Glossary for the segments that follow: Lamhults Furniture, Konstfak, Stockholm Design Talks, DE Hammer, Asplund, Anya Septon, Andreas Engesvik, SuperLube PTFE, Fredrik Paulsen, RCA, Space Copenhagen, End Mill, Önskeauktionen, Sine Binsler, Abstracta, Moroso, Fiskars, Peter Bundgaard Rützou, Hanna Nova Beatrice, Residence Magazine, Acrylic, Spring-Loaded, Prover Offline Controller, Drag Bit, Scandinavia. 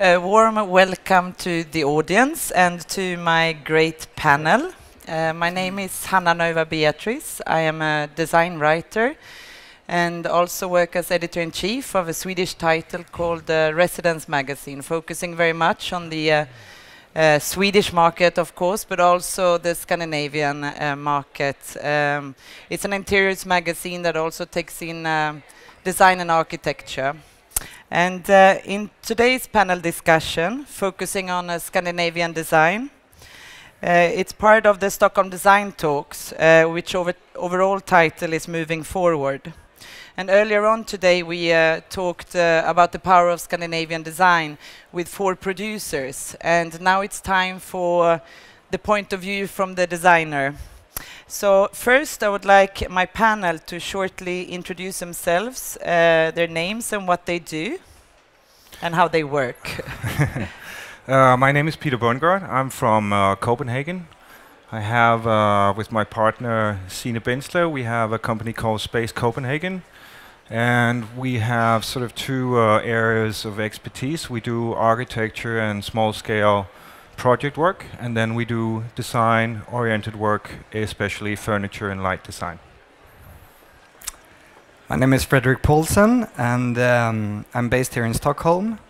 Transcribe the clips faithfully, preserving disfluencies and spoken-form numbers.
A warm welcome to the audience and to my great panel. Uh, my name is Hanna Nova Beatrice. I am a design writer and also work as editor-in-chief of a Swedish title called uh, Residence Magazine, focusing very much on the uh, uh, Swedish market, of course, but also the Scandinavian uh, market. Um, it's an interiors magazine that also takes in uh, design and architecture. And uh, in today's panel discussion, focusing on uh, Scandinavian design, uh, it's part of the Stockholm Design Talks, uh, which over overall title is Moving Forward. And earlier on today, we uh, talked uh, about the power of Scandinavian design with four producers. And now it's time for the point of view from the designer. So first, I would like my panel to shortly introduce themselves, uh, their names and what they do, and how they work. uh, my name is Peter Bundgaard. I'm from uh, Copenhagen. I have, uh, with my partner Sine Binsler, we have a company called Space Copenhagen. And we have sort of two uh, areas of expertise. We do architecture and small-scale project work, and then we do design-oriented work, especially furniture and light design. My name is Fredrik Paulsen, and um, I'm based here in Stockholm.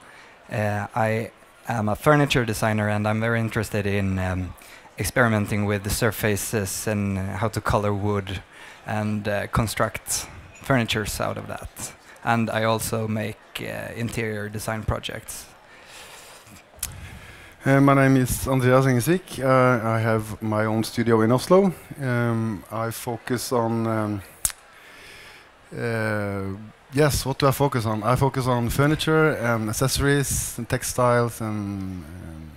Uh, I am a furniture designer, and I'm very interested in um, experimenting with the surfaces and how to color wood and uh, construct furnitures out of that. And I also make uh, interior design projects. Uh, my name is Andreas Engesvik. Uh, I have my own studio in Oslo. Um, I focus on... Um, uh, yes, what do I focus on? I focus on furniture and accessories and textiles and um,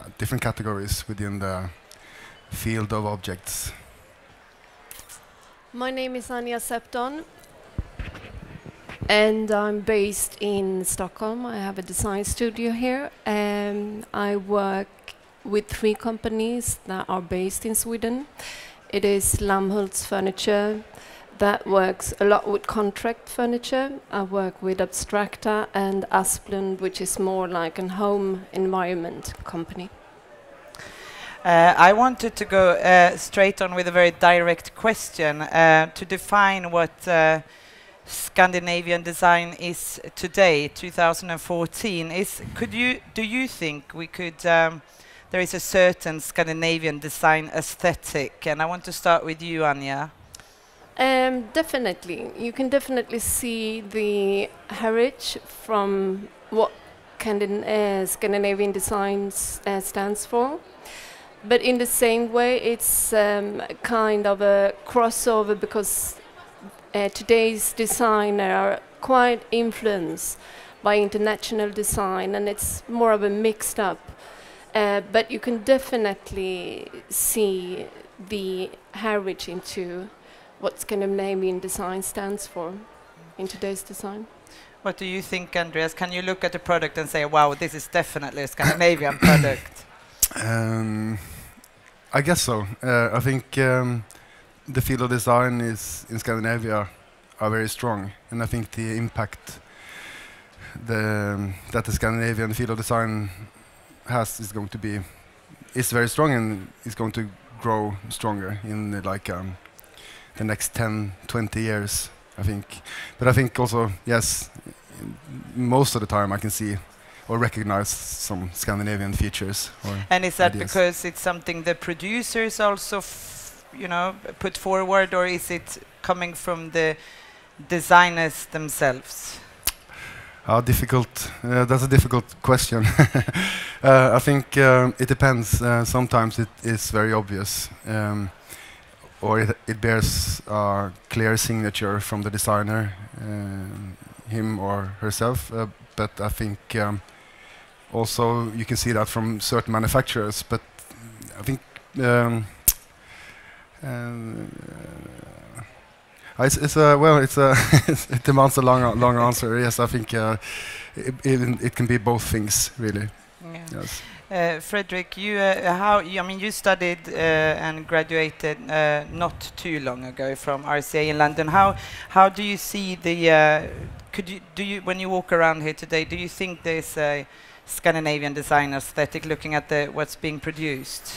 uh, different categories within the field of objects. My name is Anya Septon, and I'm based in Stockholm. I have a design studio here, and I work with three companies that are based in Sweden. It is Lamhults Furniture, that works a lot with contract furniture. I work with Abstracta and Asplund, which is more like a home environment company. Uh, I wanted to go uh, straight on with a very direct question uh, to define what uh, Scandinavian design is today, two thousand fourteen. Is could you do you think we could? Um, there is a certain Scandinavian design aesthetic, and I want to start with you, Anya. Um, definitely, you can definitely see the heritage from what Scandin uh, Scandinavian design uh, stands for. But in the same way, it's um, kind of a crossover because Uh, today's designers are quite influenced by international design, and it's more of a mixed up. Uh, but you can definitely see the heritage into what Scandinavian design stands for in today's design. What do you think, Andreas? Can you look at the product and say, wow, this is definitely a Scandinavian product? Um, I guess so. Uh, I think... Um The field of design is in Scandinavia are very strong, and I think the impact the, um, that the Scandinavian field of design has is going to be is very strong, and is going to grow stronger in the, like um, the next ten, twenty years, I think. But I think also, yes, most of the time I can see or recognize some Scandinavian features. Or and is that ideas. Because it's something the producers also F you know, put forward, or is it coming from the designers themselves? How difficult, uh, that's a difficult question. uh, I think uh, it depends. Uh, sometimes it is very obvious, um, or it, it bears a uh, clear signature from the designer, uh, him or herself. Uh, but I think um, also you can see that from certain manufacturers, but I think um, Uh, it's, it's a well. It's a it demands a long, a long answer. Yes, I think uh, it, it, it can be both things, really. Yeah. Yes. Uh, Fredrik, you uh, how I mean you studied uh, and graduated uh, not too long ago from R C A in London. How how do you see the? Uh, could you do you when you walk around here today? Do you think there's a Scandinavian design aesthetic looking at the what's being produced?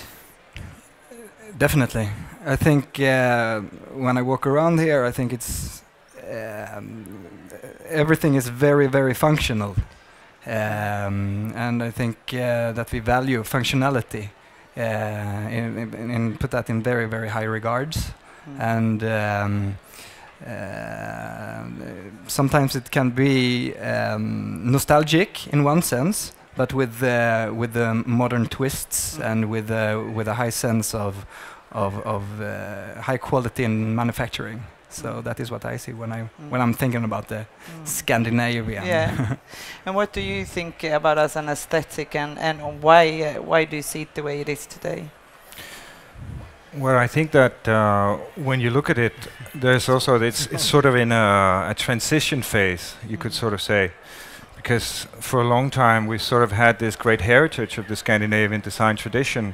Definitely, I think uh, when I walk around here, I think it's um, everything is very very functional. Um, and I think uh, that we value functionality uh, in, in, in put that in very, very high regards. Mm. And um, uh, sometimes it can be um, nostalgic in one sense, but with uh, with the modern twists. Mm. And with uh, with a high sense of of, of uh, high quality in manufacturing. So that is what I see when I mm. when I'm thinking about the mm. Scandinavian. Yeah. And what do you think about as an aesthetic, and and why uh, why do you see it the way it is today? Well, I think that uh, when you look at it, there's also it's it's sort of in a, a transition phase, you mm. could sort of say, because for a long time we sort of had this great heritage of the Scandinavian design tradition,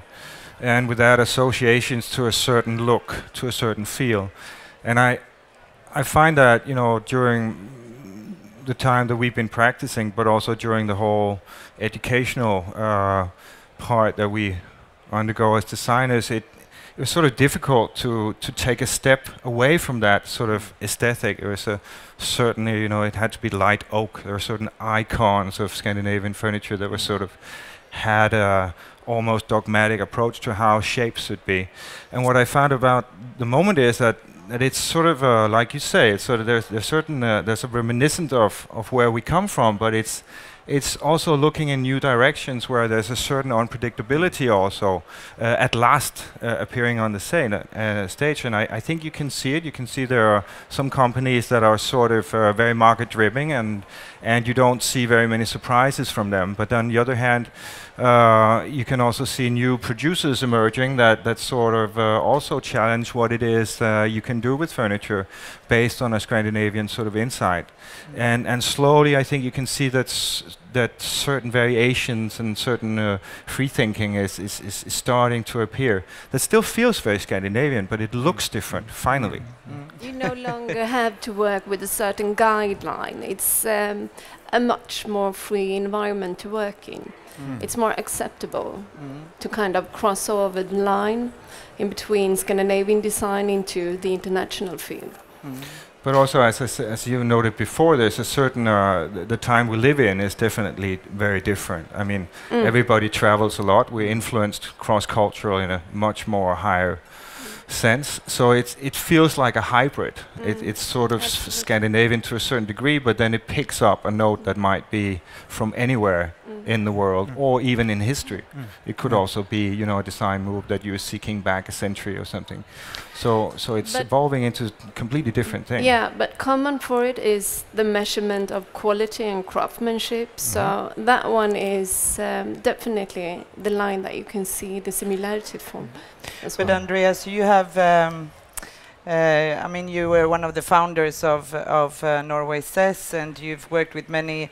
and with that associations to a certain look, to a certain feel. And I, I find that, you know, during the time that we've been practicing, but also during the whole educational uh, part that we undergo as designers, it, it was sort of difficult to, to take a step away from that sort of aesthetic. It was a certainly, you know, it had to be light oak. There were certain icons of Scandinavian furniture that were sort of had a almost dogmatic approach to how shapes should be. And what I found about the moment is that that it's sort of uh, like you say, it's sort of there's, there's certain uh, there's a reminiscent of of where we come from, but it's it's also looking in new directions where there's a certain unpredictability also uh, at last uh, appearing on the scene, uh, stage. And I, I think you can see it. You can see there are some companies that are sort of uh, very market driven, and and you don't see very many surprises from them. But on the other hand, uh, you can also see new producers emerging that that sort of uh, also challenge what it is uh, you can do with furniture based on a Scandinavian sort of insight. Mm-hmm. And and slowly, I think you can see that's that certain variations and certain uh, free thinking is, is, is starting to appear. That still feels very Scandinavian, but it looks different, finally. Mm. You no longer have to work with a certain guideline. It's um, a much more free environment to work in. Mm. It's more acceptable mm. to kind of cross over the line in between Scandinavian design into the international field. Mm. But also, as, as, as you noted before, there's a certain, uh, th the time we live in is definitely very different. I mean, mm. everybody travels a lot. We're influenced cross-cultural in a much more higher mm. sense. So it's, it feels like a hybrid. Mm. It, it's sort of s Scandinavian to a certain degree, but then it picks up a note that might be from anywhere mm. in the world mm. or even in history. Mm. It could mm. also be, you know, a design move that you're seeking back a century or something. So, so it's but evolving into completely different things. Yeah, but common for it is the measurement of quality and craftsmanship. Mm-hmm. So that one is um, definitely the line that you can see the similarity from. But well. Andreas, you have, um, uh, I mean, you were one of the founders of, of uh, Norway S E S, and you've worked with many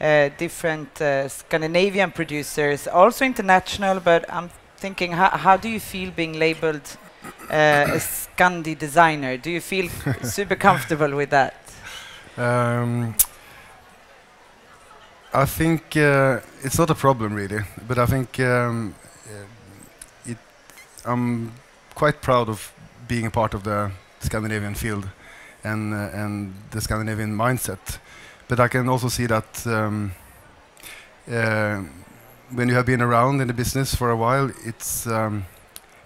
uh, different uh, Scandinavian producers, also international, but I'm thinking, how, how do you feel being labeled Uh, a Scandi designer? Do you feel super comfortable with that? Um, I think uh, it's not a problem really, but I think um, it, I'm quite proud of being a part of the Scandinavian field and uh, and the Scandinavian mindset. But I can also see that um, uh, when you have been around in the business for a while, it's um,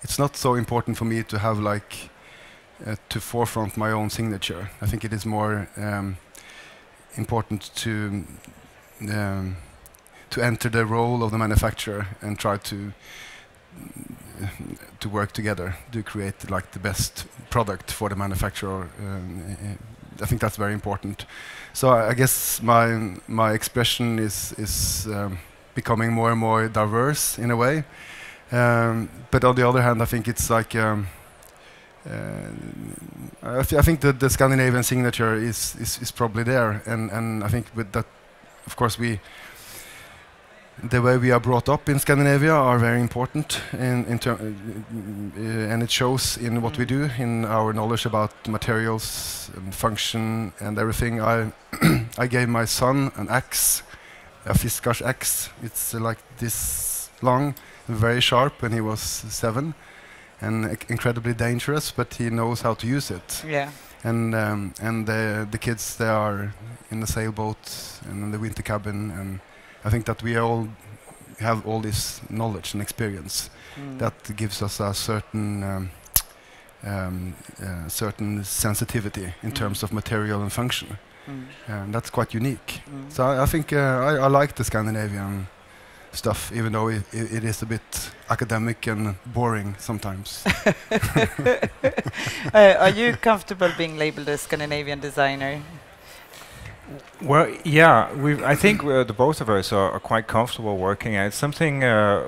it's not so important for me to have like uh, to forefront my own signature. I think it is more um, important to um, to enter the role of the manufacturer and try to to work together to create like the best product for the manufacturer. Um, I think that's very important. So I, I guess my my expression is is um, becoming more and more diverse in a way. Um, but on the other hand, I think it's like um, uh, I, th I think that the Scandinavian signature is, is is probably there, and and I think with that, of course, we the way we are brought up in Scandinavia are very important, in, in ter uh, and it shows in what we do, in our knowledge about materials and function and everything. I I gave my son an axe, a Fiskars axe. It's uh, like this long, very sharp, when he was seven, and uh, incredibly dangerous. But he knows how to use it. Yeah. And um, and the the kids, they are in the sailboat and in the winter cabin, and I think that we all have all this knowledge and experience mm. that gives us a certain um, um, uh, certain sensitivity in mm. terms of material and function, mm. and that's quite unique. Mm. So I, I think uh, I, I like the Scandinavian stuff, even though it, it, it is a bit academic and boring sometimes. uh, are you comfortable being labeled a Scandinavian designer? Well, yeah, we I think uh, the both of us are, are quite comfortable working at. It's something uh,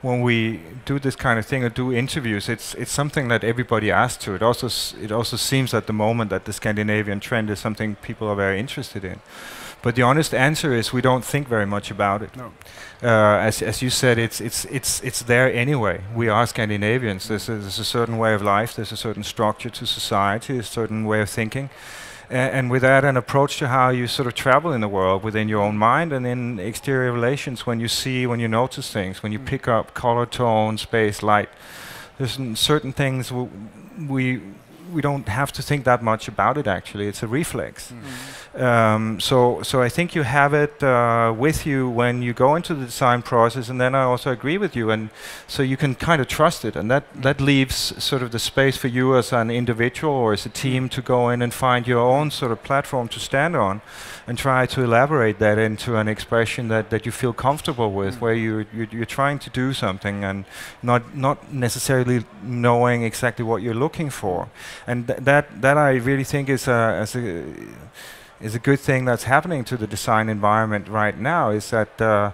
when we do this kind of thing or do interviews, it's it's something that everybody asks to. It also s it also seems at the moment that the Scandinavian trend is something people are very interested in. But the honest answer is we don't think very much about it. No. Uh, as as you said, it's it's it's it's there anyway. We are Scandinavians. There's a, there's a certain way of life. There's a certain structure to society. A certain way of thinking. And with that, an approach to how you sort of travel in the world within your own mind and in exterior relations, when you see, when you notice things, when you mm. pick up color, tone, space, light. There's certain things w we we don't have to think that much about it, actually. It's a reflex. Mm. Um, so, so I think you have it uh, with you when you go into the design process, and then I also agree with you, and so you can kind of trust it, and that, mm. that leaves sort of the space for you as an individual or as a team to go in and find your own sort of platform to stand on and try to elaborate that into an expression that, that you feel comfortable with, mm. where you, you, you're trying to do something and not, not necessarily knowing exactly what you're looking for. And th that that I really think is a, is a is a good thing that's happening to the design environment right now. Is that uh,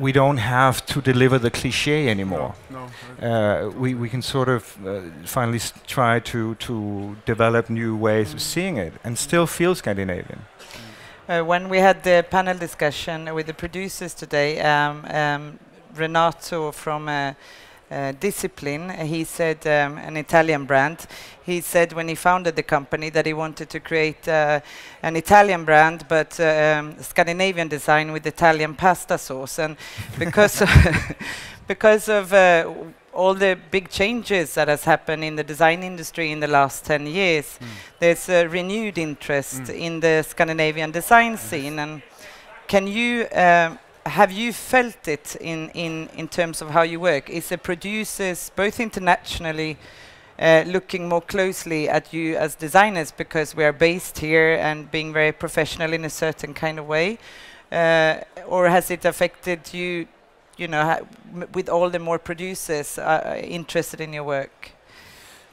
we don't have to deliver the cliche anymore. No, no. Uh, we we can sort of uh, finally try to to develop new ways mm. of seeing it and still feel Scandinavian. Mm. Uh, when we had the panel discussion with the producers today, um, um, Renato from. Uh, Uh, Discipline, he said, um, an Italian brand, he said when he founded the company that he wanted to create uh, an Italian brand, but uh, um, Scandinavian design with Italian pasta sauce. And because, because of uh, all the big changes that has happened in the design industry in the last ten years, mm. there's a renewed interest mm. in the Scandinavian design scene. And can you... Uh, Have you felt it in, in, in terms of how you work? Is the producers, both internationally, uh, looking more closely at you as designers because we are based here and being very professional in a certain kind of way? Uh, or has it affected you, you know, ha with all the more producers uh, interested in your work?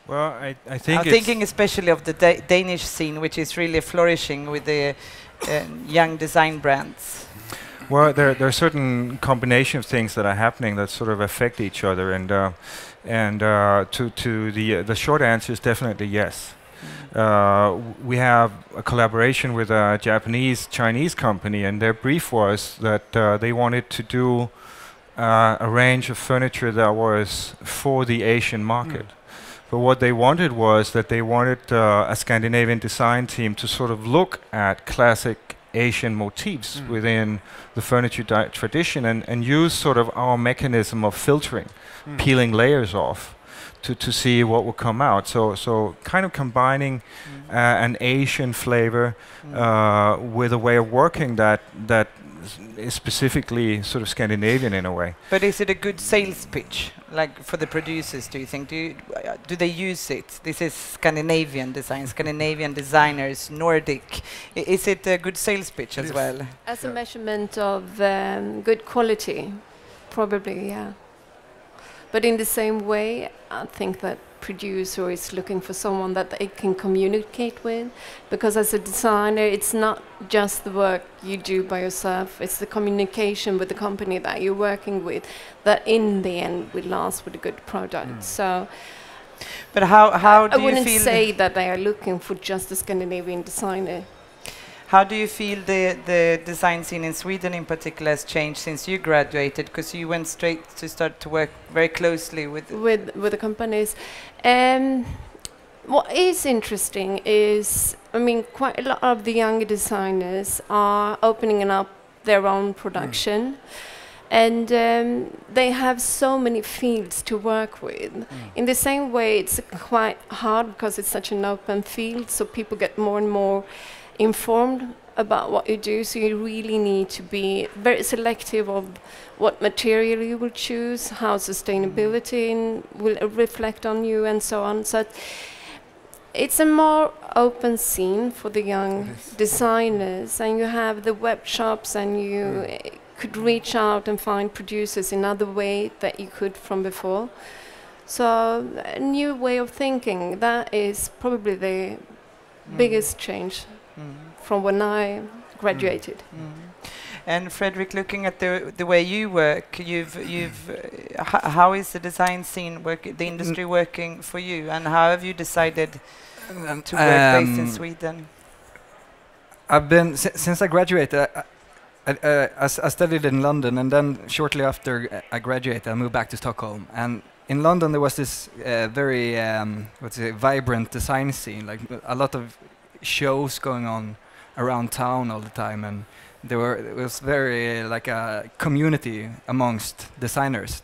Well, I, I think I'm thinking especially of the da Danish scene, which is really flourishing with the uh, young design brands. Well, there, there are certain combination of things that are happening that sort of affect each other, and uh, and uh, to to the uh, the short answer is definitely yes. Uh, we have a collaboration with a Japanese Chinese company, and their brief was that uh, they wanted to do uh, a range of furniture that was for the Asian market. Mm. But what they wanted was that they wanted uh, a Scandinavian design team to sort of look at classic Asian motifs mm. within the furniture di tradition and, and use sort of our mechanism of filtering, mm. peeling layers off to, to see what will come out. So, so kind of combining mm. uh, an Asian flavor mm. uh, with a way of working that, that is specifically sort of Scandinavian in a way. But is it a good sales pitch, like for the producers, do you think? Do, you, uh, do they use it? This is Scandinavian design, Scandinavian designers, Nordic. I, is it a good sales pitch yes. as well? As yeah. a measurement of um, good quality, probably, yeah. But in the same way, I think that producer is looking for someone that they can communicate with, because as a designer, it's not just the work you do by yourself, it's the communication with the company that you're working with that in the end will last with a good product. Mm. So, but how, how I, do I you feel? I wouldn't say that they are looking for just a Scandinavian designer. How do you feel the, the design scene in Sweden in particular has changed since you graduated? Because you went straight to start to work very closely with with, with the companies. Um, what is interesting is, I mean, quite a lot of the young designers are opening up their own production. Mm. And um, they have so many fields to work with. Mm. In the same way, it's quite hard because it's such an open field, so people get more and more informed about what you do, so you really need to be very selective of what material you will choose, how sustainability mm. will reflect on you, and so on. So it's a more open scene for the young yes. designers, and you have the web shops, and you mm. could reach out and find producers in other way that you could from before. So a new way of thinking, that is probably the mm. biggest change mm. from when I graduated. Mm. Mm. And Fredrik, looking at the the way you work, you've you've uh, how is the design scene work, the industry mm. working for you, and how have you decided um, to work um, based in Sweden? I've been si since I graduated. I, I, uh, I, I studied in London, and then shortly after I graduated, I moved back to Stockholm. And in London, there was this uh, very um, what's it, vibrant design scene, like a lot of shows going on around town all the time, and there were it was very uh, like a community amongst designers,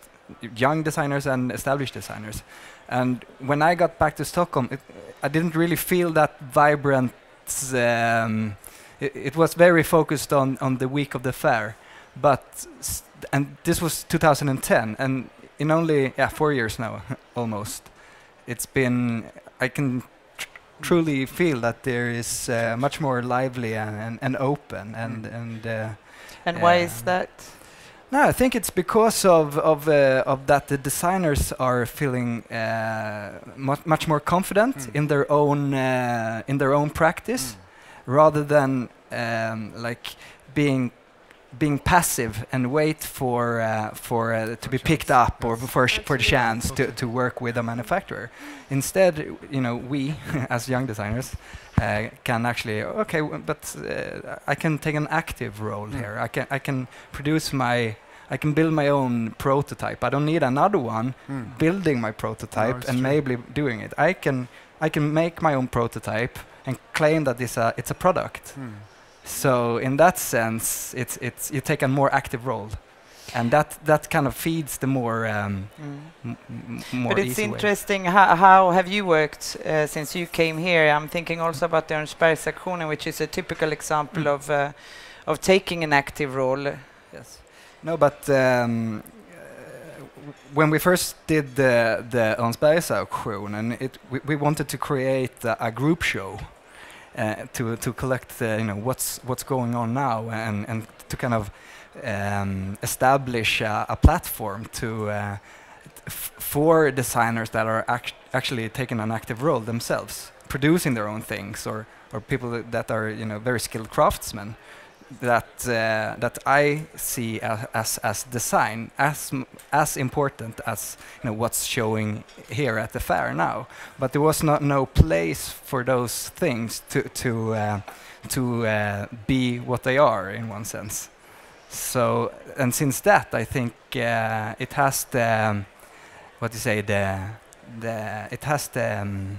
young designers and established designers. And when I got back to Stockholm, it, I didn't really feel that vibrant. Um, It, it was very focused on on the week of the fair, but st and this was two thousand ten, and in only yeah four years now almost, it's been I can tr truly feel that there is uh, much more lively and and, and open and mm. and uh, and why um, is that? No, I think it's because of of uh, of that the designers are feeling uh, much much more confident mm. in their own uh, in their own practice. Mm. Rather than um, like being being passive and wait for uh, for uh, to be picked up or for sh for the chance to to work with a manufacturer. Instead, you know, we as young designers uh, can actually okay, w but uh, I can take an active role mm. here. I can I can produce my. I can build my own prototype. I don't need another one mm. building my prototype no, and true. maybe doing it. I can I can make my own prototype and claim that it's a it's a product. Mm. So in that sense, it's it's you take a more active role, and that that kind of feeds the more um, mm. m more. But it's interesting how how have you worked uh, since you came here? I'm thinking also about the Önskeauktionen, which is a typical example mm. of uh, of taking an active role. Yes. No, but um, uh, when we first did the the Önskeauktionen, it we, we wanted to create uh, a group show uh, to to collect uh, you know what's what's going on now and and to kind of um, establish uh, a platform to uh, f for designers that are act actually taking an active role themselves, producing their own things, or or people that, that are you know very skilled craftsmen. That uh, that I see as as, as design as m as important as you know what's showing here at the fair now, but there was not no place for those things to to uh, to uh, be what they are in one sense. So and since that, I think uh, it has the um, what do you say the the it has the. Um,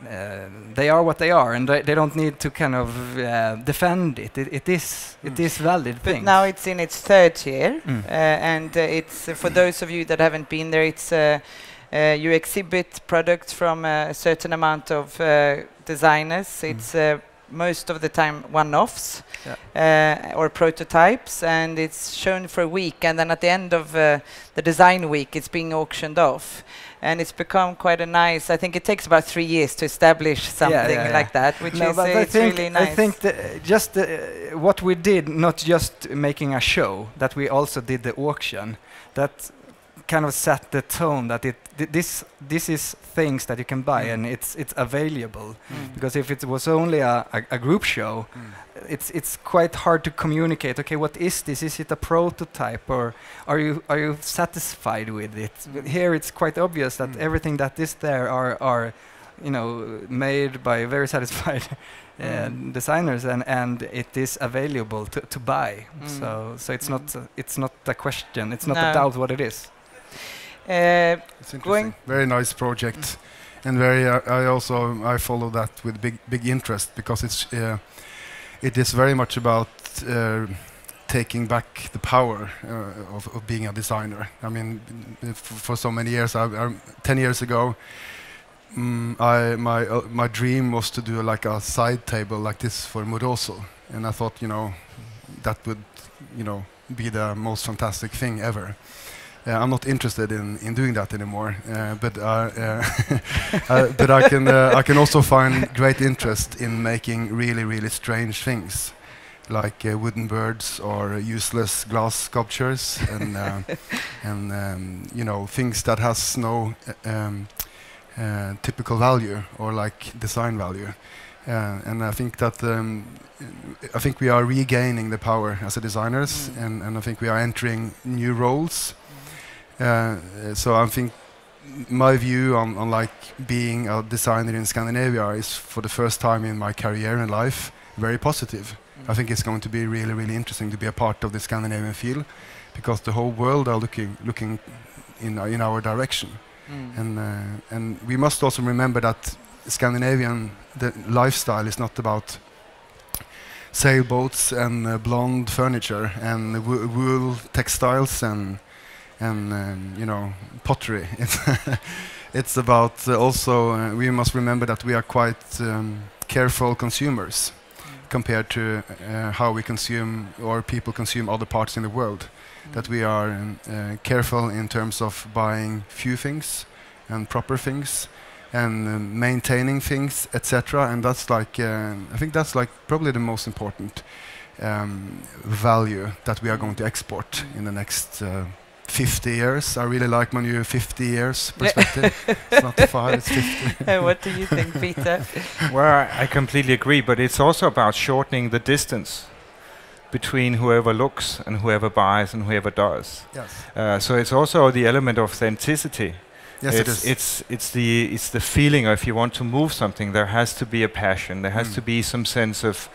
Uh, they are what they are, and they, they don't need to kind of uh, defend it. It, it is, mm. it is valid. But things. Now it's in its third year, mm. uh, and uh, it's uh, for those of you that haven't been there. It's uh, uh, you exhibit products from uh, a certain amount of uh, designers. Mm. It's uh, most of the time one-offs yeah. uh, or prototypes, and it's shown for a week, and then at the end of uh, the design week, it's being auctioned off. And it's become quite a nice. I think it takes about three years to establish something yeah, yeah, yeah. like that, which no, is uh, it's really nice. I think that just uh, what we did, not just making a show, that we also did the auction, that kind of set the tone that it th this this is things that you can buy mm. and it's it's available. Mm. Because if it was only a, a, a group show, mm. it's it's quite hard to communicate. Okay, what is this? Is it a prototype, or are you are you satisfied with it? Mm. But here it's quite obvious that mm. everything that is there are are you know made by very satisfied mm. uh, designers, and and it is available to to buy. Mm. So so it's mm. not uh, it's not a question. It's not no. a doubt what it is. Uh, it's interesting. Very nice project, mm. and very. Uh, I also I follow that with big big interest, because it's uh, it is very much about. Uh, taking back the power uh, of, of being a designer. I mean, for so many years, I, I, ten years ago, um, I, my, uh, my dream was to do like a side table like this for Moroso. And I thought, you know, that would, you know, be the most fantastic thing ever. Uh, I'm not interested in, in doing that anymore, uh, but, uh, uh uh, but I, can, uh, I can also find great interest in making really, really strange things. Like uh, wooden birds or useless glass sculptures, and uh, and um, you know, things that has no uh, um, uh, typical value or like design value, uh, and I think that um, I think we are regaining the power as a designers, mm. and and I think we are entering new roles. Mm. Uh, so I think my view on, on like being a designer in Scandinavia is, for the first time in my career and life, very positive. I think it's going to be really, really interesting to be a part of the Scandinavian field, because the whole world are looking, looking in, uh, in our direction. Mm. And, uh, and we must also remember that Scandinavian the lifestyle is not about sailboats and uh, blonde furniture and wo wool textiles and, and um, you know, pottery. It's, it's about uh, also, uh, we must remember that we are quite um, careful consumers. Compared to uh, how we consume, or people consume, other parts in the world, mm. that we are um, uh, careful in terms of buying few things and proper things, and uh, maintaining things, et cetera. And that's like uh, I think that's like probably the most important um, value that we are going to export mm. in the next uh, fifty years. I really like my new fifty years perspective. It's not five, it's fifty. And what do you think, Peter? Well, I, I completely agree, but it's also about shortening the distance between whoever looks and whoever buys and whoever does. Yes. Uh, so it's also the element of authenticity. Yes, it's, it is. It's, it's, the, it's the feeling, if you want to move something, there has to be a passion, there has mm. to be some sense of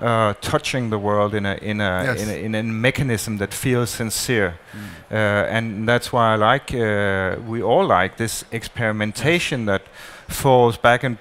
Uh, touching the world in a in a, yes. in a in a mechanism that feels sincere, mm. uh, and that's why I like uh, we all like this experimentation yes. that falls back and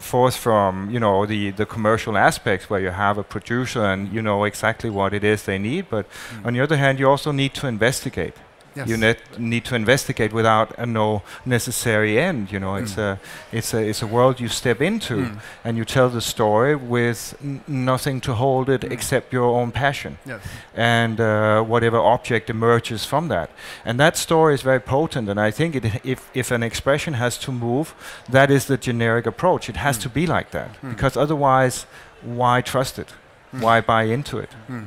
forth from, you know, the the commercial aspects, where you have a producer and you know exactly what it is they need, but mm. on the other hand you also need to investigate. Yes. You net need to investigate without a no necessary end. You know, mm. it's a it's a it's a world you step into, mm. and you tell the story with n nothing to hold it mm. except your own passion, yes. and uh, whatever object emerges from that. And that story is very potent. And I think it, if if an expression has to move, that is the generic approach. It has mm. to be like that, mm. because otherwise, why trust it? Mm. Why buy into it? Mm.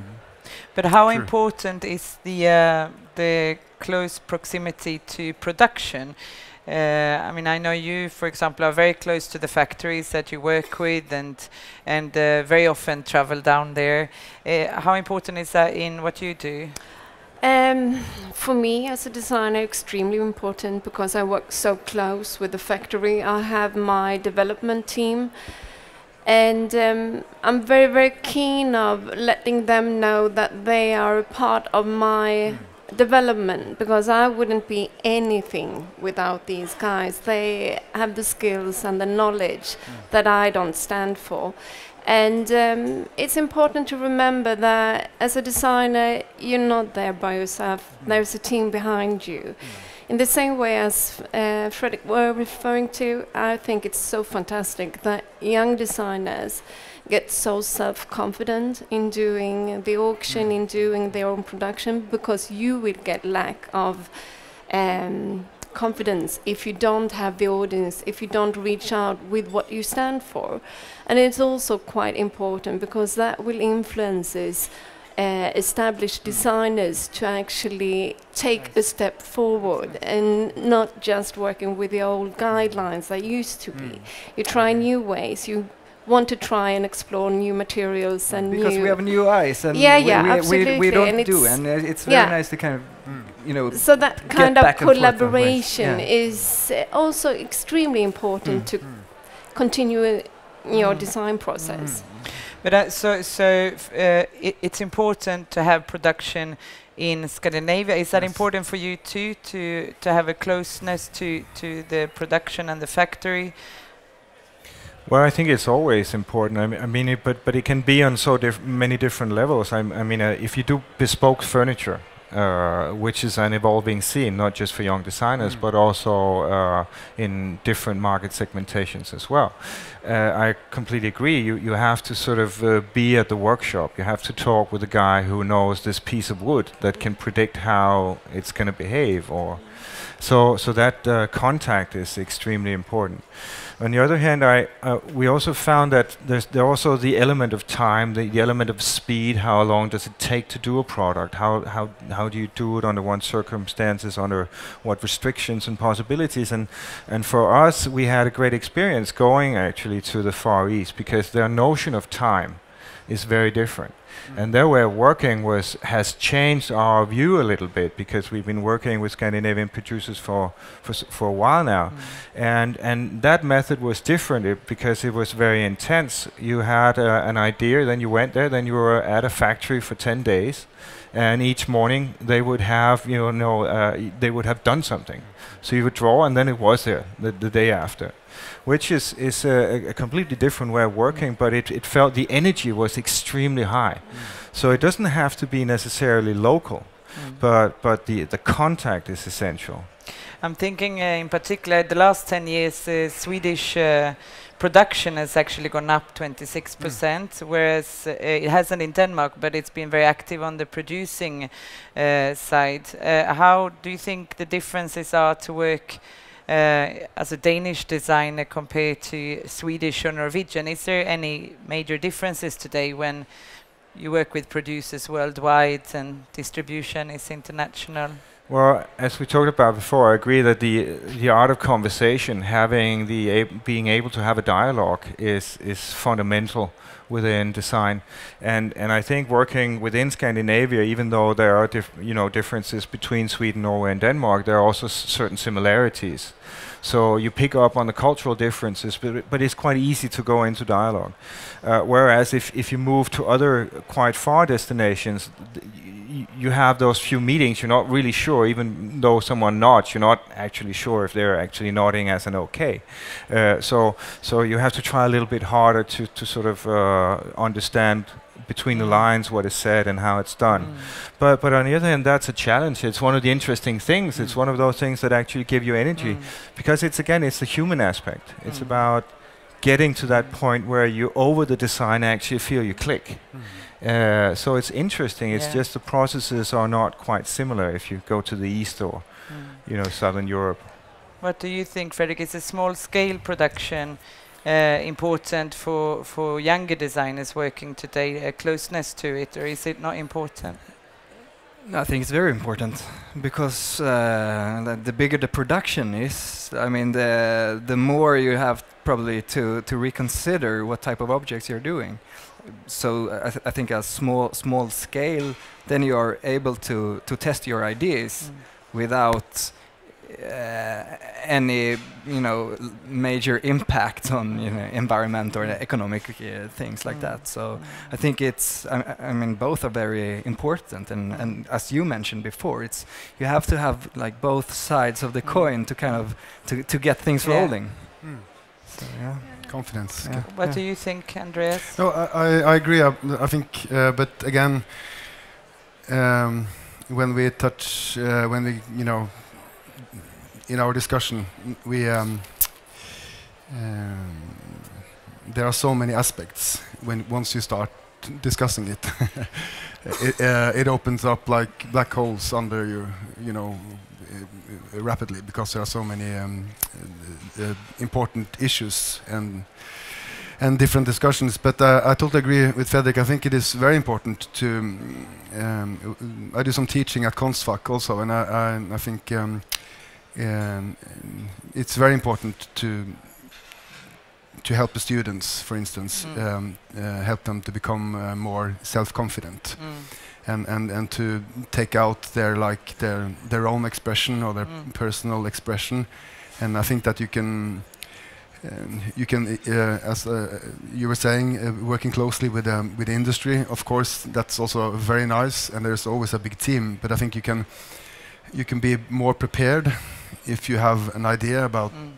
But how True. important is the uh, the close proximity to production? Uh, I mean, I know you, for example, are very close to the factories that you work with, and and uh, very often travel down there. Uh, how important is that in what you do? Um, for me, as a designer, extremely important, because I work so close with the factory. I have my development team, and um, I'm very, very keen of letting them know that they are a part of my mm. development, because I wouldn't be anything without these guys. They have the skills and the knowledge mm. that I don't stand for. And um, it's important to remember that as a designer, you're not there by yourself. Mm. There's a team behind you. Mm. In the same way as uh, Fredrik were referring to, I think it's so fantastic that young designers get so self-confident in doing the auction, mm. in doing their own production, because you will get lack of um, confidence if you don't have the audience, if you don't reach out with what you stand for. And it's also quite important, because that will influences uh, established designers to actually take a step forward and not just working with the old guidelines they used to mm. be. You try new ways. You want to try and explore new materials and because new we have new eyes and yeah, we, yeah, we, absolutely. we, we don't and do and uh, it's very yeah. nice to kind of mm. you know so that kind of collaboration yeah. is uh, also extremely important mm. to mm. continue your design process. Mm. But uh, so, so uh, it, it's important to have production in Scandinavia. Is that yes. important for you too, to to have a closeness to to the production and the factory? Well, I think it's always important. I mean, I mean it, but but it can be on so diff many different levels. I, I mean, uh, if you do bespoke furniture, uh, which is an evolving scene, not just for young designers, mm. but also uh, in different market segmentations as well. Uh, I completely agree. You you have to sort of uh, be at the workshop. You have to talk with a guy who knows this piece of wood that can predict how it's going to behave, or. So, so that uh, contact is extremely important. On the other hand, I, uh, we also found that there's there also the element of time, the, the element of speed. How long does it take to do a product? How, how, how do you do it under what circumstances, under what restrictions and possibilities? And, and for us, we had a great experience going actually to the Far East, because their notion of time is very different. Mm. And their way of working was, has changed our view a little bit, because we've been working with Scandinavian producers for, for, s for a while now. Mm. And, and that method was different it, because it was very intense. You had uh, an idea, then you went there, then you were at a factory for ten days. And each morning they would have, you know, uh, they would have done something. So you would draw and then it was there the, the day after. Which is, is a, a completely different way of working, but it, it felt the energy was extremely high. Mm. So it doesn't have to be necessarily local, mm. but, but the, the contact is essential. I'm thinking uh, in particular the last ten years uh, Swedish uh, production has actually gone up twenty-six percent, mm. whereas uh, it hasn't in Denmark, but it's been very active on the producing uh, side. Uh, how do you think the differences are to work Uh, as a Danish designer compared to Swedish or Norwegian? Is there any major differences today when you work with producers worldwide and distribution is international? Well, as we talked about before, I agree that the the art of conversation, having the ab being able to have a dialogue, is is fundamental within design, and and I think working within Scandinavia, even though there are diff you know differences between Sweden, Norway, and Denmark, there are also s certain similarities. So you pick up on the cultural differences, but, but it's quite easy to go into dialogue. Uh, whereas if if you move to other quite far destinations, you have those few meetings, you're not really sure, even though someone nods, you're not actually sure if they're actually nodding as an okay. Uh, so so you have to try a little bit harder to, to sort of uh, understand between the lines what is said and how it's done. Mm. But but on the other hand, that's a challenge. It's one of the interesting things. Mm. It's one of those things that actually give you energy. Mm. Because it's, again, it's the human aspect. Mm. It's about getting to that point where you, over the design, actually feel you click. Mm. Uh, so it's interesting. It's yeah. just the processes are not quite similar if you go to the East or, mm. you know, Southern Europe. What do you think, Fredrik? Is a small-scale production uh, important for for younger designers working today? A closeness to it, or is it not important? I think it's very important, because uh, the, the bigger the production is, I mean, the the more you have probably to to reconsider what type of objects you're doing. So uh, I, th I think a small small scale, then you are able to to test your ideas mm. without uh, any you know major impact on you know environment or economic uh, things like mm. that. So mm. I think it's I, I mean both are very important, and and as you mentioned before, it's you have to have like both sides of the mm. coin to kind of to to get things yeah. rolling. Mm. So, yeah. Confidence. Yeah. What yeah. do you think, Andreas? No, I, I, I agree. I, I think, uh, but again, um, when we touch, uh, when we, you know, in our discussion, we um, um, there are so many aspects. When once you start discussing it, it, uh, it opens up like black holes under you, you know, uh, rapidly, because there are so many um, uh, important issues and and different discussions. But uh, I totally agree with Fredrik. I think it is very important to. Um, I do some teaching at Konstfak also, and I I, I think um, um, it's very important to to help the students, for instance, mm. um, uh, help them to become uh, more self-confident. Mm. And, and, and to take out their like their their own expression or their mm. personal expression, and I think that you can Um, you can, uh, as uh, you were saying, uh, working closely with um, with industry. Of course, that's also very nice, and there's always a big team. But I think you can, you can be more prepared if you have an idea about mm.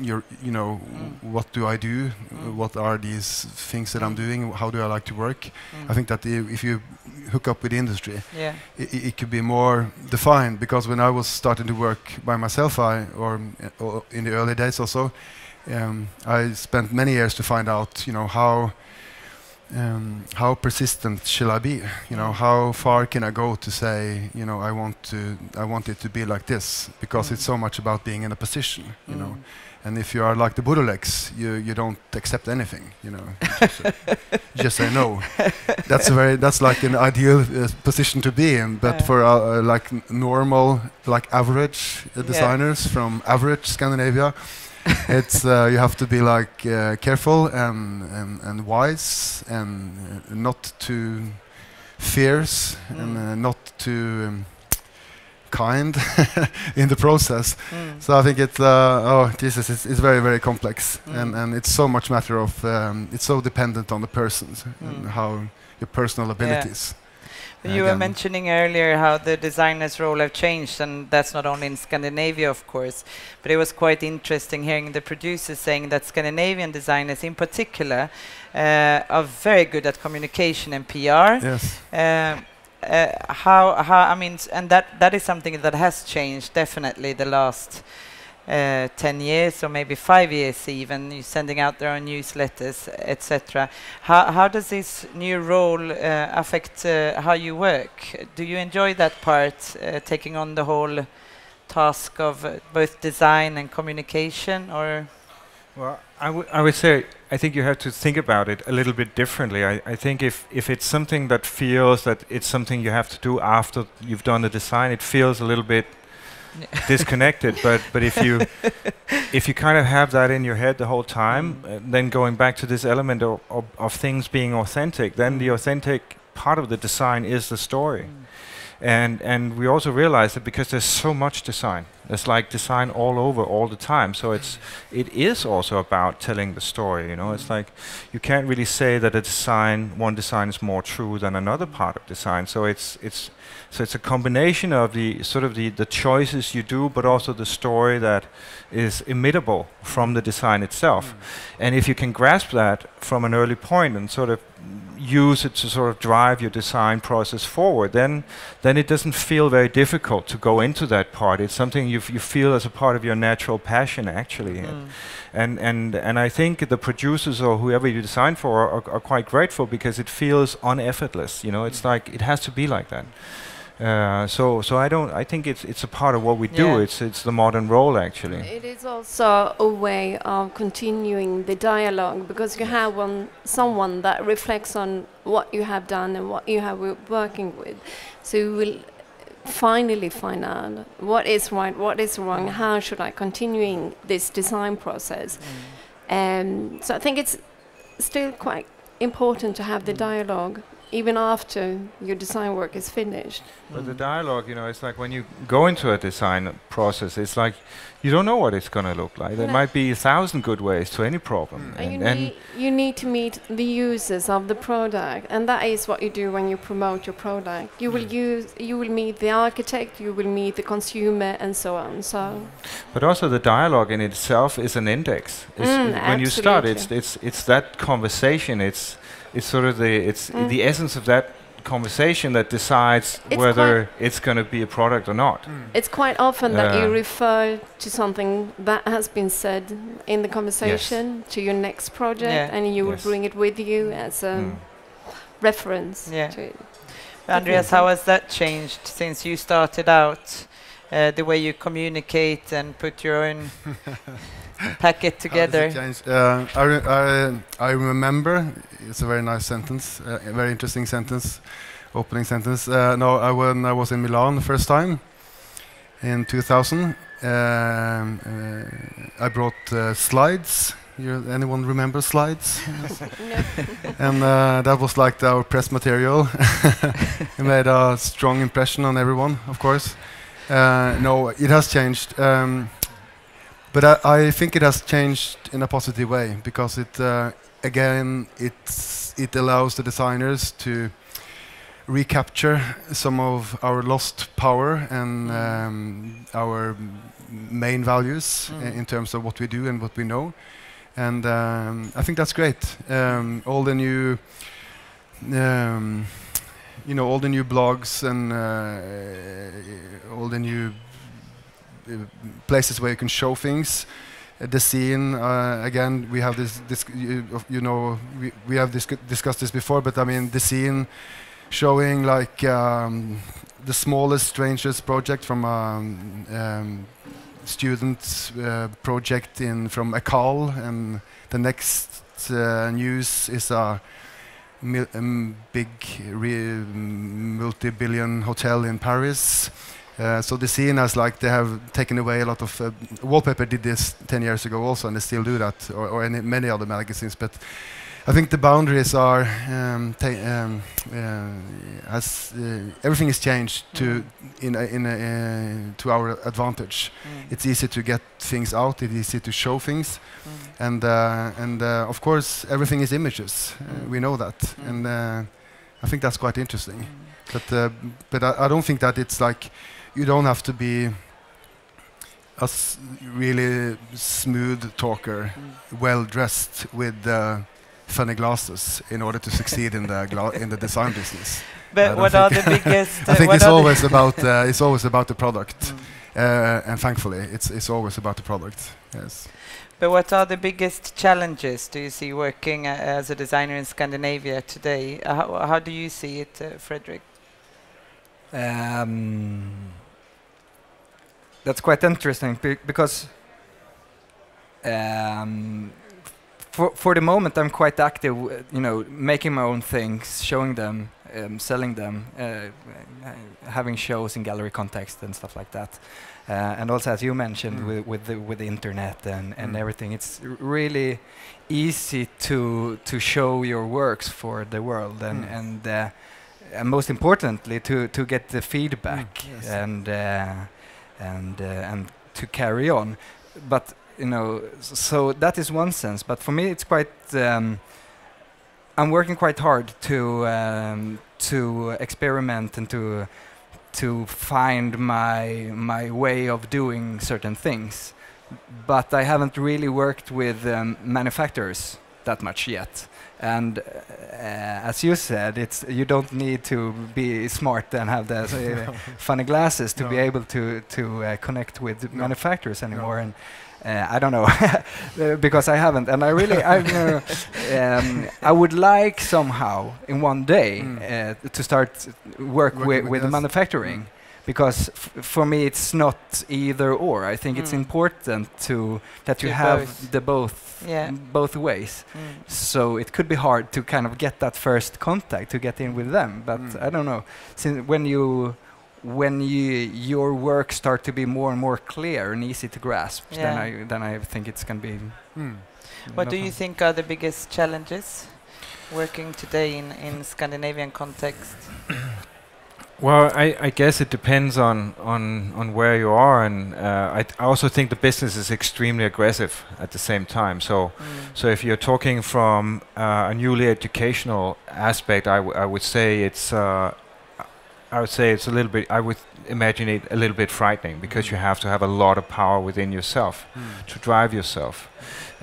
your, you know, mm. what do I do? Mm. What are these things that mm. I'm doing? How do I like to work? Mm. I think that if you hook up with industry, yeah. it, it could be more defined. Because when I was starting to work by myself, I or, or in the early days also. Um, I spent many years to find out, you know, how um, how persistent shall I be? You know, how far can I go to say, you know, I want to, I want it to be like this, because mm. it's so much about being in a position, you mm. know. And if you are like the Budolegs, you you don't accept anything, you know. just, uh, just say no. That's a very that's like an ideal uh, position to be in, but yeah. for uh, uh, like normal, like average uh, designers yeah. from average Scandinavia. It's uh, you have to be like uh, careful and, and and wise and uh, not too fierce mm. and uh, not too um, kind in the process. Mm. So I think it's uh, oh Jesus, it's, it's very very complex mm. and and it's so much matter of um, it's so dependent on the persons mm. and how your personal abilities. Yeah. You were mentioning earlier how the designer's role have changed, and that's not only in Scandinavia, of course, but it was quite interesting hearing the producers saying that Scandinavian designers in particular uh, are very good at communication and P R. Yes. Uh, uh, how, how, I mean, and that, that is something that has changed definitely the last uh, ten years or maybe five years even, you're sending out their own newsletters, et cetera. How, how does this new role uh, affect uh, how you work? Do you enjoy that part, uh, taking on the whole task of uh, both design and communication? Or well, I, w I would say I think you have to think about it a little bit differently. I, I think if, if it's something that feels that it's something you have to do after you've done the design, it feels a little bit disconnected, but but if you if you kind of have that in your head the whole time, mm. uh, then going back to this element of, of, of things being authentic, then mm. the authentic part of the design is the story, mm. and and we also realize that because there's so much design, there's like design all over all the time, so it's it is also about telling the story. You know, mm. it's like you can't really say that a design, one design is more true than another part of design. So it's it's. So it's a combination of the sort of the, the choices you do, but also the story that is imitable from the design itself. Mm. And if you can grasp that from an early point and sort of use it to sort of drive your design process forward, then then it doesn't feel very difficult to go into that part. It's something you you feel as a part of your natural passion, actually. Mm. And, and and and I think the producers or whoever you design for are, are quite grateful because it feels uneffortless. You know, it's mm. like it has to be like that. Uh, so, so I don't. I think it's it's a part of what we yeah. do. It's it's the modern role, actually. It is also a way of continuing the dialogue because you have one someone that reflects on what you have done and what you have working with. So you will finally find out what is right, what is wrong. How should I continuing this design process? Mm. Um, so I think it's still quite important to have the dialogue. Even after your design work is finished. But mm. the dialogue, you know, it's like when you go into a design process, it's like you don't know what it's going to look like. There no. might be a thousand good ways to any problem. Mm. And, and, and you, need you need to meet the users of the product, and that is what you do when you promote your product. You mm. will use, you will meet the architect, you will meet the consumer, and so on. So. But also the dialogue in itself is an index. It's mm, when you start, it's it's it's that conversation. It's It's sort of the it's mm. the essence of that conversation that decides it's whether it's going to be a product or not. Mm. It's quite often uh, that you refer to something that has been said in the conversation yes. to your next project, yeah. and you yes. will bring it with you as a mm. reference. Yeah. To it. Andreas, how has that changed since you started out? Uh, the way you communicate and put your own packet together. Uh, I, re I, I remember, it's a very nice sentence, uh, a very interesting sentence, opening sentence. Uh, no, I, when I was in Milan the first time in two thousand, uh, uh, I brought uh, slides. You, anyone remember slides? And uh, that was like the, our press material. It made a strong impression on everyone, of course. Uh, no, it has changed. Um, But I, I think it has changed in a positive way because it, uh, again, it's, it allows the designers to recapture some of our lost power and um, our main values mm. in terms of what we do and what we know. And um, I think that's great. Um, all the new, um, you know, all the new blogs and uh, all the new places where you can show things. The scene uh, again. We have this, this you, you know, we we have discu discussed this before. But I mean, the scene showing like um, the smallest, strangest project from a um, um, student uh, project in from Akal, and the next uh, news is a, mil a big re multi-billion hotel in Paris. Uh, so the scene has like they have taken away a lot of uh, Wallpaper did this ten years ago also, and they still do that, or, or any, many other magazines. But I think the boundaries are um, um, uh, has uh, everything is changed to in a, in a, uh, to our advantage. Mm. It's easy to get things out. It's easy to show things, mm. and uh, and uh, of course everything is images. Mm. Uh, we know that, mm. and uh, I think that's quite interesting. Mm. But uh, but I, I don't think that it's like. You don't have to be a s really smooth talker, mm. well dressed with uh, funny glasses in order to succeed in the gla in the design business. But what are the biggest? I think it's always about uh, it's always about the product, mm. uh, and thankfully, it's it's always about the product. Yes. But what are the biggest challenges do you see working uh, as a designer in Scandinavia today? Uh, how, how do you see it, uh, Fredrik? Um. That's quite interesting be because um, for for the moment I'm quite active, w you know, making my own things, showing them, um, selling them, uh, uh, having shows in gallery context and stuff like that, uh, and also as you mentioned mm. with with the, with the internet and and mm. everything, it's really easy to to show your works for the world and mm. and uh, and most importantly to to get the feedback mm, yes. and. Uh, and uh, and to carry on, but you know, so that is one sense. But for me, it's quite. Um, I'm working quite hard to um, to experiment and to to find my my way of doing certain things, but I haven't really worked with um, manufacturers that much yet. And uh, as you said, it's you don't need to be smart and have the uh, funny glasses to no. be able to to uh, connect with no. manufacturers anymore. No. And uh, I don't know because I haven't. And I really, I uh, um, I would like somehow in one day mm. uh, to start work wi with, with the manufacturing mm. because f for me it's not either or. I think mm. it's important to that to you have both. the both. Yeah. both ways. Mm. So it could be hard to kind of get that first contact to get in with them, but mm. I don't know. Since when you when you your work start to be more and more clear and easy to grasp, yeah. then I then I think it's going to be mm. What do you think are the biggest challenges working today in in Scandinavian context? Well, I, I guess it depends on, on, on where you are, and uh, I, th I also think the business is extremely aggressive at the same time. So, mm. so if you're talking from uh, a newly educational aspect, I, w I would say it's uh, I would say it's a little bit. I would imagine it a little bit frightening because mm. you have to have a lot of power within yourself mm. to drive yourself.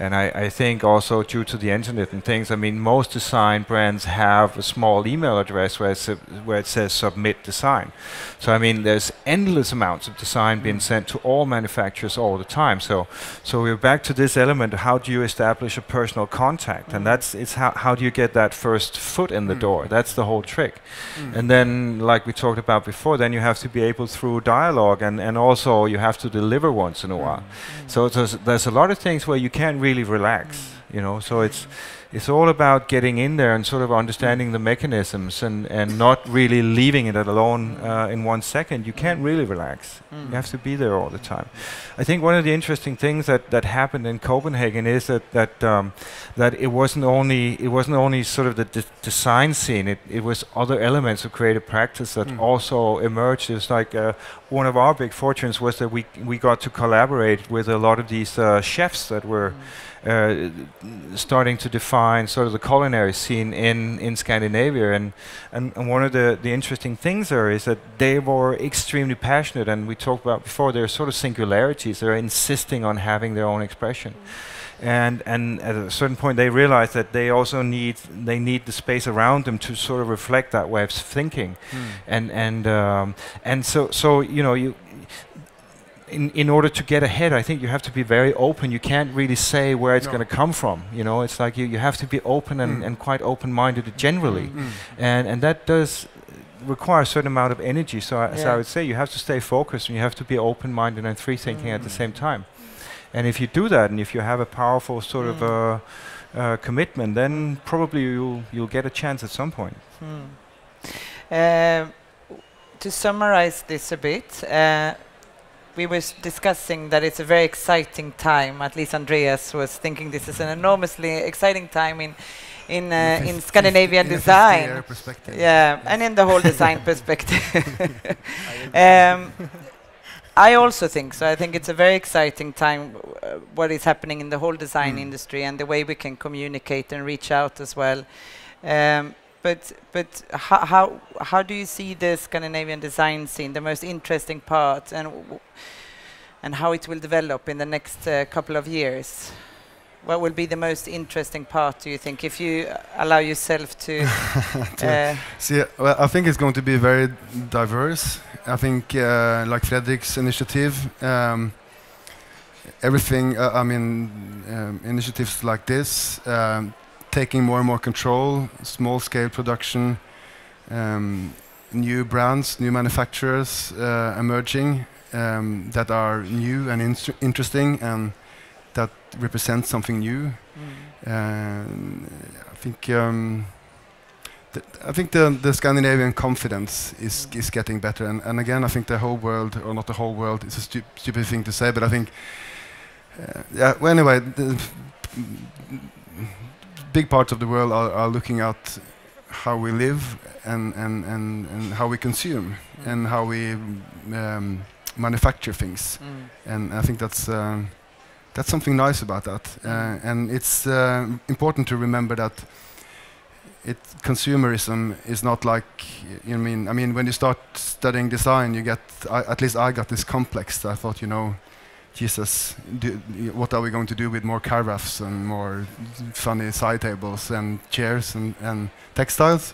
And I, I think also due to the internet and things, I mean, most design brands have a small email address where it, where it says submit design. So, I mean, there's endless amounts of design mm. being sent to all manufacturers all the time. So, so we're back to this element, how do you establish a personal contact? Mm. And that's, it's how, how do you get that first foot in the mm. door? That's the whole trick. Mm. And then, like we talked about before, then you have to be able through dialogue and, and also you have to deliver once in a while. Mm. So, so there's a lot of things where you can't really relax, mm. you know, so it's it's all about getting in there and sort of understanding the mechanisms and, and not really leaving it alone uh, in one second. You can't really relax. Mm. You have to be there all the time. I think one of the interesting things that, that happened in Copenhagen is that that um, that it wasn't only it wasn't only sort of the de design scene. It it was other elements of creative practice that mm. also emerged. It's like uh, one of our big fortunes was that we we got to collaborate with a lot of these uh, chefs that were. Mm. Uh, starting to define sort of the culinary scene in, in Scandinavia. And, and, and one of the, the interesting things there is that they were extremely passionate, and we talked about before, they're sort of singularities. They're insisting on having their own expression. Mm. And, and at a certain point they realized that they also need, they need the space around them to sort of reflect that way of thinking. Mm. And, and, um, and so, so, you know, you, In, in order to get ahead, I think you have to be very open. You can't really say where it's no. going to come from. You know, it's like you, you have to be open and, mm. and quite open-minded generally. Mm. And, and that does require a certain amount of energy. So, I, yeah. so I would say you have to stay focused and you have to be open-minded and free-thinking mm. at the same time. And if you do that, and if you have a powerful sort mm. of uh, uh, commitment, then probably you'll, you'll get a chance at some point. Mm. Uh, to summarize this a bit, uh, we were discussing that it's a very exciting time. At least Andreas was thinking this is an enormously exciting time in in uh, in Scandinavian in design. Perspective. Yeah, yes. And in the whole design perspective. I, um, I also think so. I think it's a very exciting time. Uh, what is happening in the whole design mm. industry and the way we can communicate and reach out as well. Um, But but how, how how do you see the Scandinavian design scene, the most interesting part, and w and how it will develop in the next uh, couple of years? What will be the most interesting part, do you think, if you allow yourself to? uh, see, well, I think it's going to be very diverse. I think uh, like Fredrik's initiative, um, everything. Uh, I mean, um, initiatives like this. Um, taking more and more control, small-scale production, um, new brands, new manufacturers uh, emerging um, that are new and interesting and that represent something new. Mm. Uh, I think um, th I think the, the Scandinavian confidence is, mm. is getting better. And, and again, I think the whole world, or not the whole world, it's a stu stupid thing to say, but I think, uh, yeah, well, anyway, the big parts of the world are, are looking at how we live and, and, and, and how we consume mm. and how we um, manufacture things. Mm. And I think that's, uh, that's something nice about that. Uh, and it's uh, important to remember that it, consumerism is not like, you know, I mean, I mean, when you start studying design, you get, I, at least I got this complex. I thought, you know, Jesus, do, what are we going to do with more carafes and more funny side tables and chairs and, and textiles?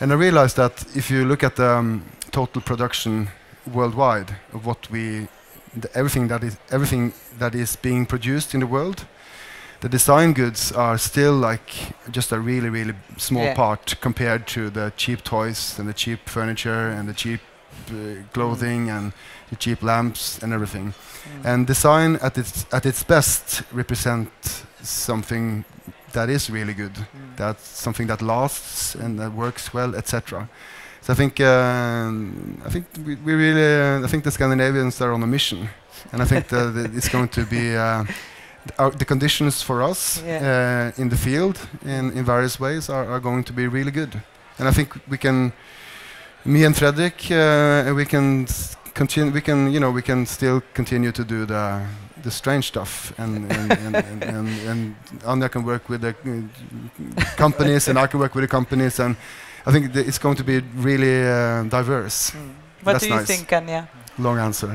And I realized that if you look at the um, total production worldwide, of what we, the everything that is everything that is being produced in the world, the design goods are still like just a really, really small yeah. part compared to the cheap toys and the cheap furniture and the cheap Uh, clothing mm. and the cheap lamps and everything. Mm. And design at its at its best represents something that is really good, mm. that's something that lasts and that works well, et cetera. So I think um, I think we, we really uh, I think the Scandinavians are on a mission, and I think that it's going to be uh, our, the conditions for us yeah. uh, in the field in in various ways are, are going to be really good, and I think we can. Me and Fredrik, uh, we can continue. We can, you know, we can still continue to do the the strange stuff, and and, and, and, and, and Anya can work with the companies, and I can work with the companies, and I think th it's going to be really uh, diverse. Mm. What That's do you nice. think, Anya? Long answer.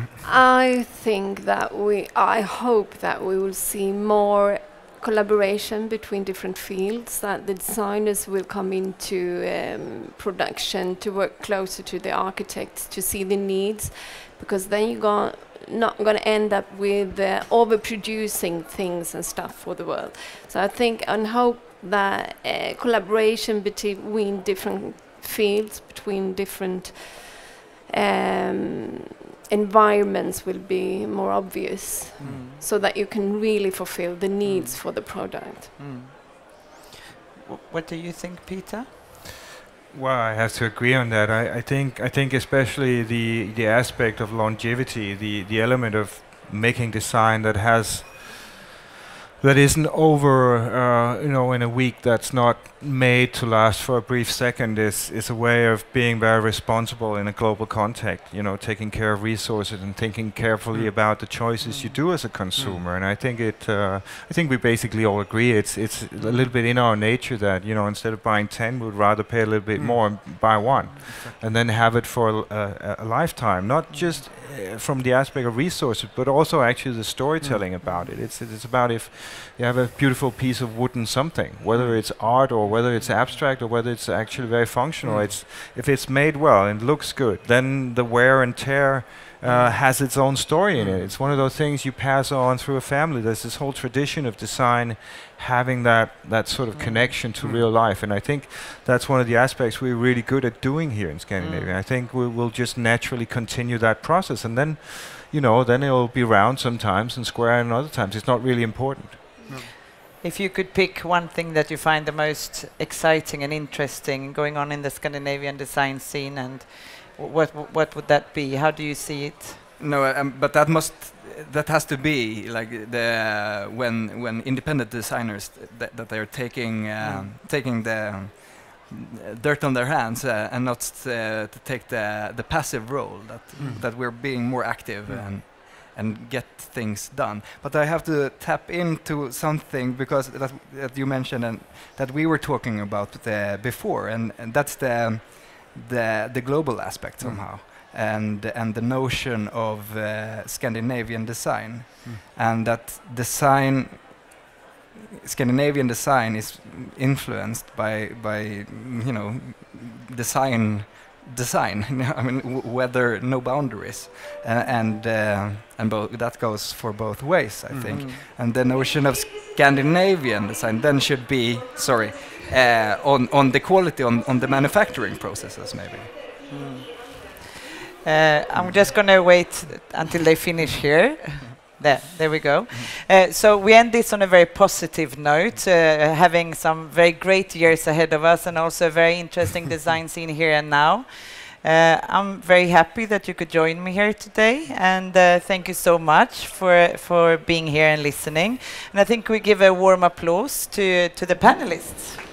I think that we. I hope that we will see more collaboration between different fields, that the designers will come into um, production to work closer to the architects to see the needs, because then you're not going to end up with uh, overproducing things and stuff for the world. So I think and hope that uh, collaboration between different fields, between different um, environments will be more obvious mm. so that you can really fulfill the needs mm. for the product. Mm. What do you think, Peter? Well, I have to agree on that. I, I think I think especially the the aspect of longevity, the the element of making design that has that isn't over, uh, you know, in a week. That's not made to last for a brief second. Is is a way of being very responsible in a global context. You know, taking care of resources and thinking carefully mm. about the choices mm. you do as a consumer. Mm. And I think it. Uh, I think we basically all agree. It's it's a little bit in our nature that, you know, instead of buying ten, we'd rather pay a little bit mm. more and buy one, exactly. and then have it for a, a, a lifetime. Not just uh, from the aspect of resources, but also actually the storytelling mm. about it. It's it's about if you have a beautiful piece of wooden something, whether it's art or whether it's abstract or whether it's actually very functional. Mm. It's if it's made well and looks good, then the wear and tear uh, has its own story mm. in it. It's one of those things you pass on through a family. There's this whole tradition of design having that that sort of mm. connection to mm. real life, and I think that's one of the aspects we're really good at doing here in Scandinavia. Mm. I think we will just naturally continue that process, and then, you know, then it will be round sometimes and square and other times. It's not really important. No. If you could pick one thing that you find the most exciting and interesting going on in the Scandinavian design scene, and what what would that be? How do you see it? No, um, but that must that has to be like the when when independent designers th that they are taking um, mm. taking the dirt on their hands uh, and not uh, to take the the passive role, that mm. that we're being more active mm. and and get things done. But I have to tap into something, because that, that you mentioned and that we were talking about the before, and, and that's the the the global aspect somehow, mm. and and the notion of uh, Scandinavian design, mm. and that design. Scandinavian design is influenced by by you know design design. I mean, w whether no boundaries, uh, and uh, and both that goes for both ways, I mm-hmm. think. And the notion of Scandinavian design then should be sorry uh, on on the quality on on the manufacturing processes maybe. Mm. Uh, I'm just gonna wait until they finish here. There, there we go. Uh, so we end this on a very positive note, uh, having some very great years ahead of us, and also a very interesting design scene here and now. Uh, I'm very happy that you could join me here today, and uh, thank you so much for for being here and listening. And I think we give a warm applause to to the panelists.